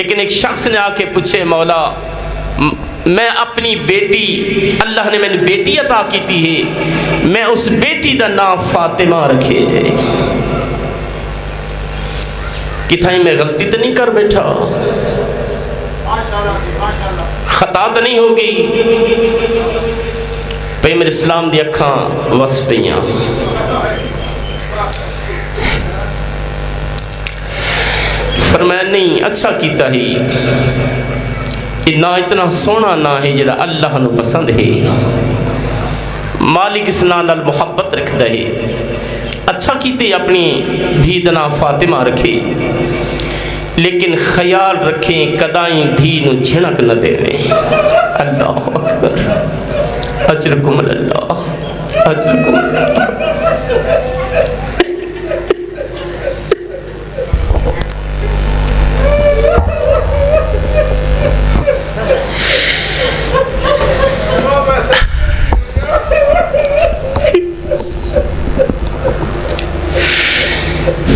लेकिन एक शख्स ने आके पूछे, मौला मैं अपनी बेटी, अल्लाह ने मैंने बेटी अता की थी है, मैं उस बेटी का नाम फातिमा रखे किथाई मैं गलती तो नहीं कर बैठा, खता तो नहीं होगी। भाई मेरे इस्लाम दी अखां वस पईयां। फरमाया नहीं अच्छा कीता ही, ना इतना सोहना ना है जिहड़ा अल्लाह नूं पसंद है, मालिक इस नाल मुहब्बत रखता है, अच्छा कीते अपनी धी दा नाम फातिमा रखे, लेकिन ख्याल रखें कदाई धी नूं झिणक न देवे। अल्लाह अकबर, अजरकुम अल्लाह, अजरकुम अल्लाह।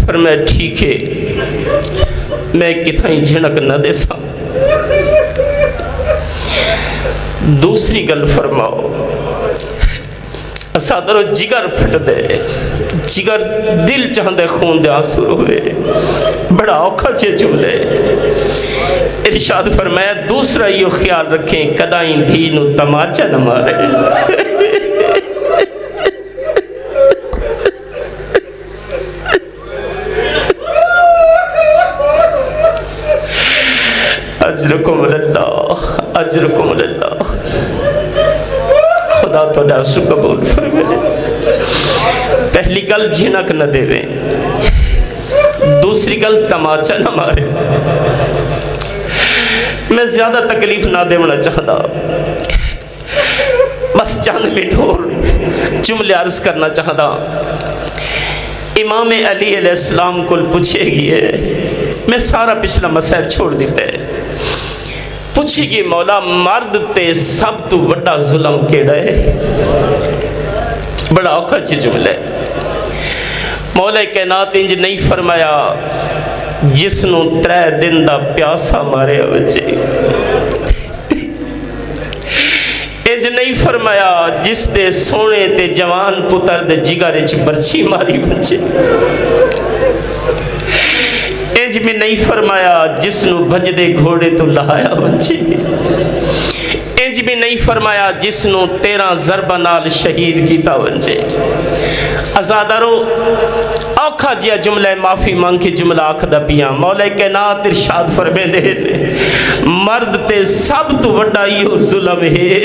पर मैं ठीक है, मैं कितनी झिणक न दे सा। दूसरी गल फरमाओ, असादरो जिगर फट दे, जिगर दिल चाहते खून दे आंसू रोवे, बड़ा औखा चे जुमले। इरशाद फरमाया दूसरा यो ख्याल रखें कदाई धी नू तमाचा न मारे। अजरकुम अल्लाह, खुदा तो आंसू कबूल फरमाए। पहली गल झिणक न देवे, दूसरी गल तमाचा न मारे। मैं ज्यादा तकलीफ ना देना चाहता, बस चंद मिनट और जुमले अर्ज करना चाहता। इमाम अली अलैहिस्सलाम को पूछेगी, मैं सारा पिछला मसैब छोड़ दिता है, पूछेगी मौला मर्द ते सब तू वड्डा जुल्म केड़ा है? बड़ा औखा च जुमला है। मौला कायनात इंज नहीं फरमाया जिसनू त्रै दिन दा प्यासा मारे होजे, इंज नहीं फरमाया जिस दे सोने ते जवान पुत्र दे जिगर च बरछी मारी होजे, में नहीं फरमाया जिसनू भजदे घोड़े तो लहाया बच्चे, इंज भी नहीं फरमाया जिसनू 13 जरबा नाल शहीद किया बच्चे। आजादारो औखा जिहा जुमला माफी मांग के जुमला आखदा पिया। मौला कायनात इरशाद फरमांदे मर्द ते सब तो वड्डा इहो जुल्म है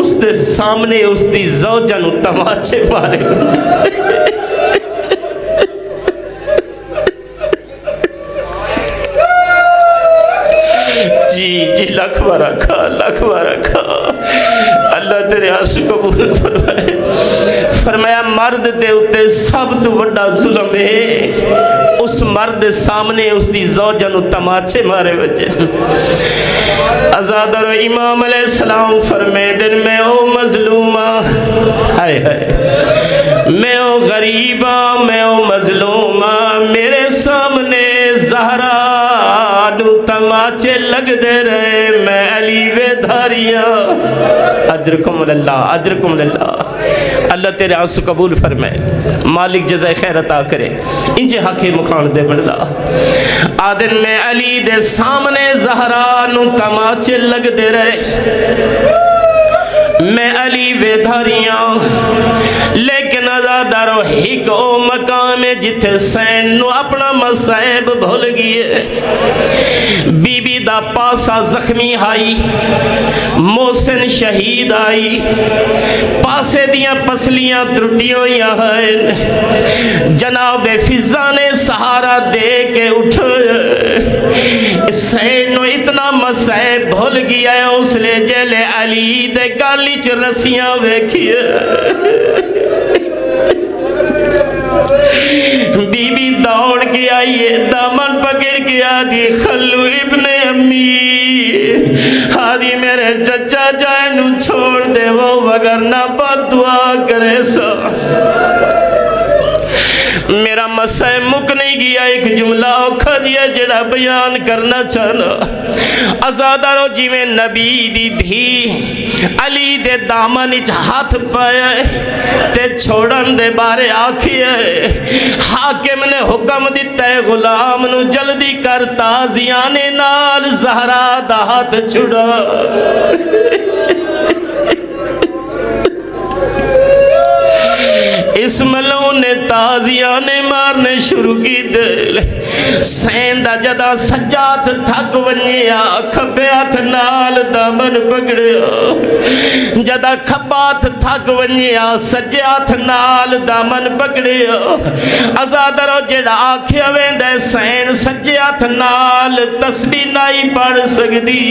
उस दे सामने उसकी ज़ौजा नू तमाचे मारे। जी जी लख बारा खा, लख बारा खा, अल्लाह तेरे आंसू कबूल फरमाए। फरमाया मर्द के उत्ते सब तो बड़ा जुल्म है उस मर्द सामने उसकी ज़ौजा नू तमाचे मारे वजे। आजादारो इमाम अलैहिस्सलाम फरमाते मैं ओ मजलूमा, हाय हाय मैं ओ गरीबा, मैं ओ मजलूमा, मेरे सामने ज़हरा तमाचे लगते रहे, मैं अली वे धारिया। अजरकुम अल्लाह, अजरकुम अल्लाह, अल्लाह तेरे आंसू कबूल फरमाए, मालिक जज़ाए खैर अता करे। इंजे हके मुखान दे बंदा आदन में अली दे सामने ज़हरा नू तमाचे लगते रहे, मैं अली वे धारिया। लेकिन आजादारो एक ओ मकाम है जिथे सैन नू अपना मसैब भूल गए। बीबी दा पासा जख्मी आई, मोहसिन शहीद आई, पासे दियां पसलियां त्रुटियां होईयां हैं। जनाब फिजा ने सहारा दे के उठे, सैन नू इतना मसैब भूल गया है उसले जेले अली दे गल च रस्सियां वेखिए। बीबी दौड़ के आई है, दामन पकड़ के आदि खल्लू इब्ने अम्मी आदि मेरे चचा जाए नू छोड़ दे वो वगरना बद्दुआ करे सा। मेरा मसा मुक नहीं गया, एक जुमला औखा जिया जड़ा बयान करना चाहना। आजादारो जिवें नबी दी धी अली दे दामन इच हाथ पाया ते छोड़न दे बारे आखिया, हाकिम ने हुक्म दिता है गुलाम नू जल्दी कर ताजियाने नाल जहरा दा हाथ छुड़ा। इसमलों ने ताजिया ने मारने शुरू की दिल सेंदा जदा सजात थक वनिया खब्बे हाथ नाल दामन पकड़िया, जदा खब्बा हाथ थक वनिया सज्जे हाथ नाल दामन पकड़िया। आजादारो जेड़ा आखिया वेंदा सैन सज्जे हाथ नाल तस्बीह नहीं पढ़ सकदी,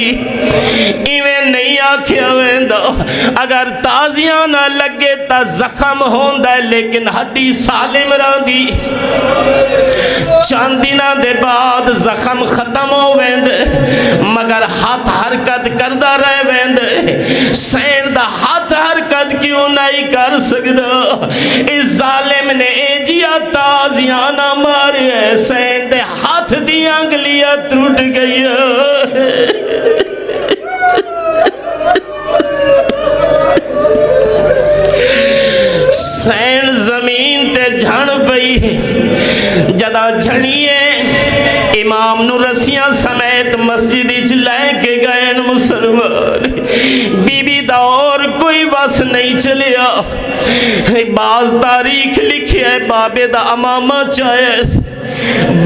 इवें नहीं आखिया वेंदा अगर ताजिया ना लगे ता जख्म होंदा लेकिन हड्डी सालिम रही। चंद दिन के बाद जख्म खत्म हो वेंदे मगर हाथ हरकत करदा रह वेंदे, सैन दा हाथ हरकत क्यों नहीं कर सकदा? इस जालिम ने एजिया ताजियाना मारे सैन दे हाथ दी अंगलियां टूट गई। सैन जमीन ते झड़ पई, जदा झड़िए इमाम नू रस्सियां समेत मस्जिद इच लैके गए मुसलमान। बीबी दा और कोई बस नहीं चलिया। बाज तारीख लिखिया बाबे दा अमामा चायस,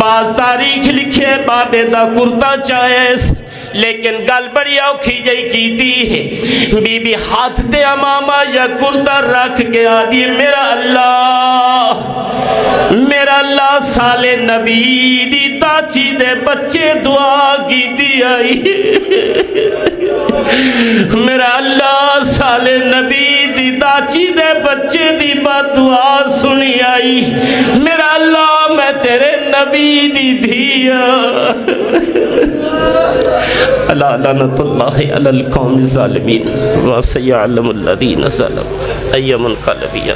बाज तारीख लिखिया बाबे दा कुर्ता चायस, लेकिन गल बड़ी औखी जई कीती है। बीबी हाथ ते अमामा या कुर्ता रख के आदि मेरा अल्लाह साले नबी दी ताची दे बच्चे दुआ कीती आई। मेरा अल्लाह साले नबी दी ताची दे बच्चे दी बात दुआ सुनी आई। मेरा अल्लाह मैं तेरे नबी दी धिया। अल्लाह लानतुल्लाहि अलल कौमिज़ ज़ालिमीन व सयअलमुल्लज़ीना ज़लमू अय्युमल ग़ालिबीन।